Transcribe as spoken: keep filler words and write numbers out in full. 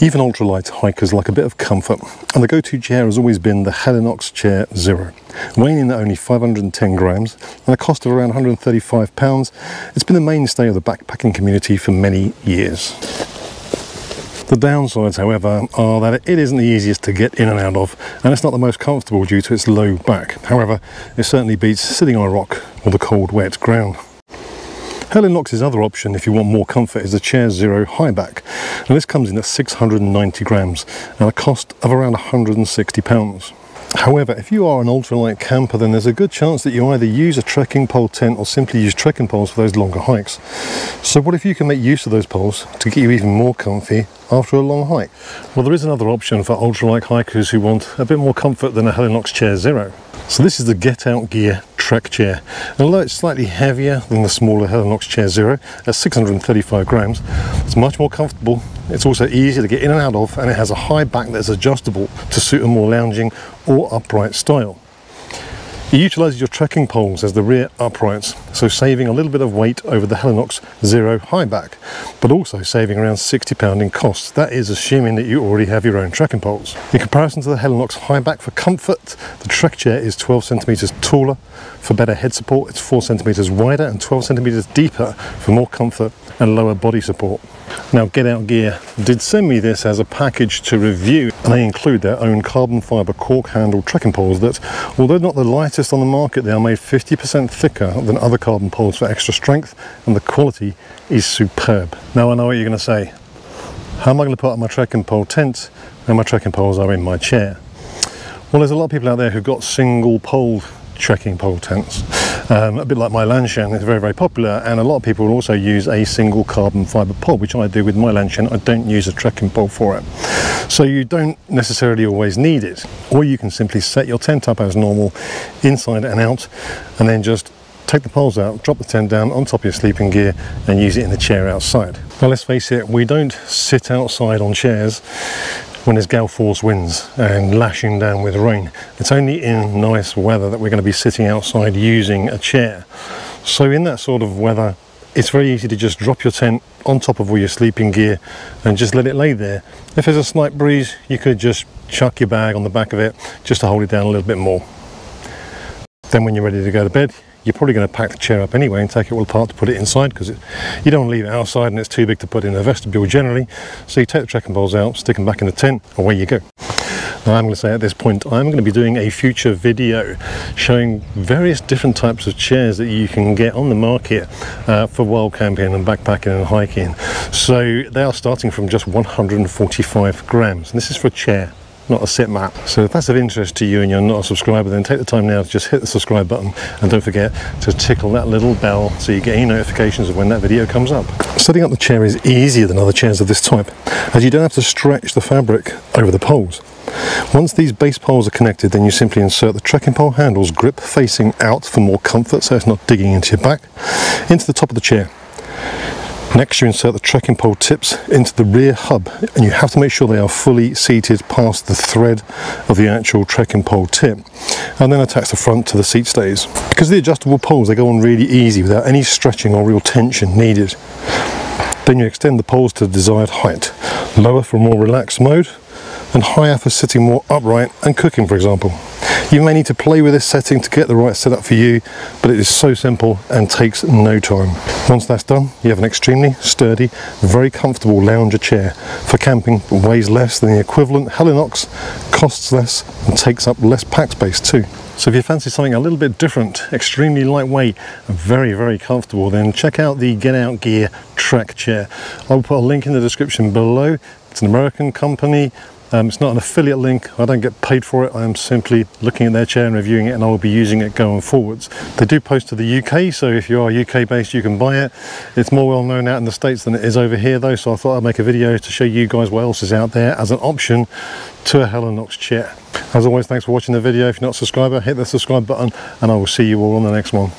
even ultralight hikers like a bit of comfort, and the go-to chair has always been the Helinox Chair Zero. Weighing in at only five hundred and ten grams and a cost of around one hundred and thirty-five pounds, it's been the mainstay of the backpacking community for many years. The downsides, however, are that it isn't the easiest to get in and out of, and it's not the most comfortable due to its low back. However, it certainly beats sitting on a rock or the cold, wet ground. Helinox's other option, if you want more comfort, is the Chair Zero Highback. Now this comes in at six hundred and ninety grams and a cost of around one hundred and sixty pounds. However, if you are an ultralight camper, then there's a good chance that you either use a trekking pole tent or simply use trekking poles for those longer hikes. So what if you can make use of those poles to get you even more comfy after a long hike? Well, there is another option for ultralight hikers who want a bit more comfort than a Helinox Chair Zero. So this is the Get Out Gear Trekchair. And although it's slightly heavier than the smaller Helinox Chair Zero at six hundred and thirty-five grams, it's much more comfortable. It's also easier to get in and out of, and it has a high back that's adjustable to suit a more lounging or upright style. It utilises your trekking poles as the rear uprights, so saving a little bit of weight over the Helinox Zero Highback, but also saving around sixty pounds in costs. That is assuming that you already have your own trekking poles. In comparison to the Helinox Highback for comfort, the Trekchair is twelve centimetres taller for better head support, it's four centimetres wider and twelve centimetres deeper for more comfort and lower body support. Now, Get Out Gear did send me this as a package to review, and they include their own carbon fibre cork handle trekking poles that, although not the lightest on the market, they are made fifty percent thicker than other carbon poles for extra strength, and the quality is superb. Now I know what you're going to say. How am I going to put up my trekking pole tent when my trekking poles are in my chair? Well, there's a lot of people out there who've got single pole trekking pole tents. Um, a bit like my Lanshan, it's very, very popular, and a lot of people will also use a single carbon fibre pole, which I do with my Lanshan. I don't use a trekking pole for it. So you don't necessarily always need it, or you can simply set your tent up as normal, inside and out, and then just take the poles out, drop the tent down on top of your sleeping gear and use it in the chair outside. Now let's face it, we don't sit outside on chairs when there's gale force winds and lashing down with rain. It's only in nice weather that we're going to be sitting outside using a chair. So in that sort of weather, it's very easy to just drop your tent on top of all your sleeping gear and just let it lay there. If there's a slight breeze, you could just chuck your bag on the back of it just to hold it down a little bit more. Then when you're ready to go to bed, you're probably going to pack the chair up anyway and take it all apart to put it inside, because you don't leave it outside and it's too big to put in a vestibule generally. So you take the trekking poles out, stick them back in the tent, away you go. Now I'm going to say at this point, I'm going to be doing a future video showing various different types of chairs that you can get on the market uh, for wild camping and backpacking and hiking. So they are starting from just one hundred and forty-five grams, and this is for a chair, not a sit mat. So if that's of interest to you and you're not a subscriber, then take the time now to just hit the subscribe button, and don't forget to tickle that little bell so you get any notifications of when that video comes up. Setting up the chair is easier than other chairs of this type, as you don't have to stretch the fabric over the poles. Once these base poles are connected, then you simply insert the trekking pole handle's grip facing out for more comfort, so it's not digging into your back, into the top of the chair. Next, you insert the trekking pole tips into the rear hub, and you have to make sure they are fully seated past the thread of the actual trekking pole tip, and then attach the front to the seat stays. Because of the adjustable poles, they go on really easy without any stretching or real tension needed. Then you extend the poles to the desired height, lower for a more relaxed mode, and higher for sitting more upright and cooking, for example. You may need to play with this setting to get the right setup for you, but it is so simple and takes no time. Once that's done, you have an extremely sturdy, very comfortable lounger chair for camping, but weighs less than the equivalent Helinox, costs less, and takes up less pack space too. So if you fancy something a little bit different, extremely lightweight and very, very comfortable, then check out the Get Out Gear Trekchair. I'll put a link in the description below. It's an American company. Um, it's not an affiliate link, I don't get paid for it, I am simply looking at their chair and reviewing it, and I will be using it going forwards. They do post to the U K, so if you are U K based you can buy it. It's more well known out in the States than it is over here though, so I thought I'd make a video to show you guys what else is out there as an option to a Helinox chair. As always, thanks for watching the video. If you're not a subscriber, hit the subscribe button, and I will see you all on the next one.